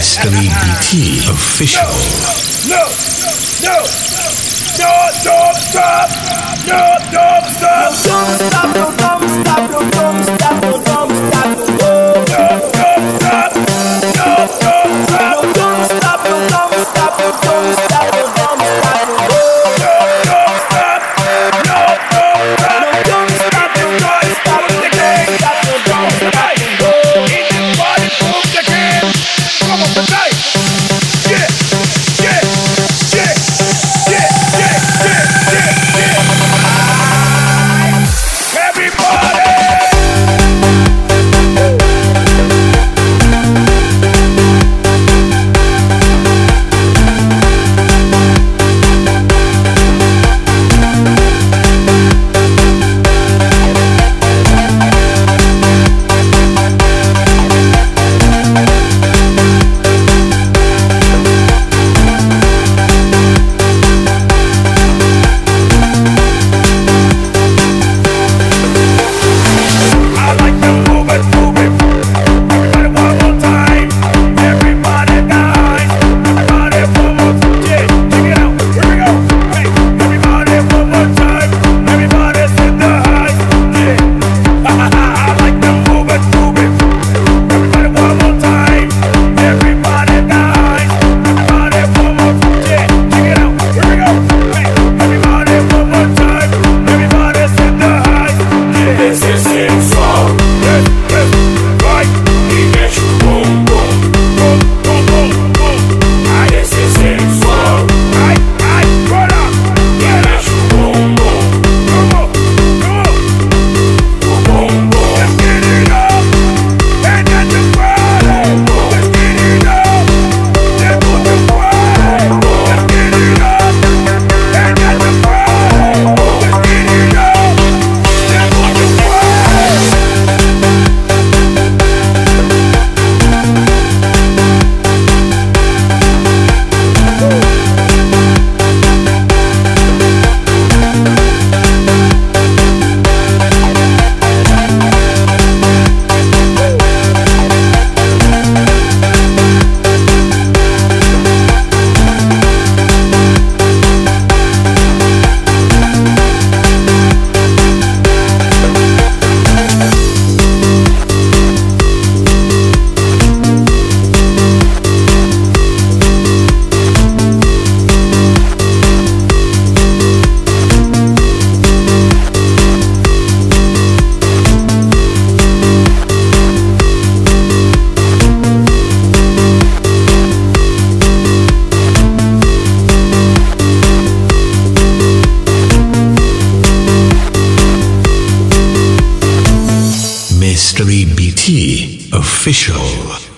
Mr EBT Official. This is it, so I, what up? Yeah, that's your home. Mr EBT Official.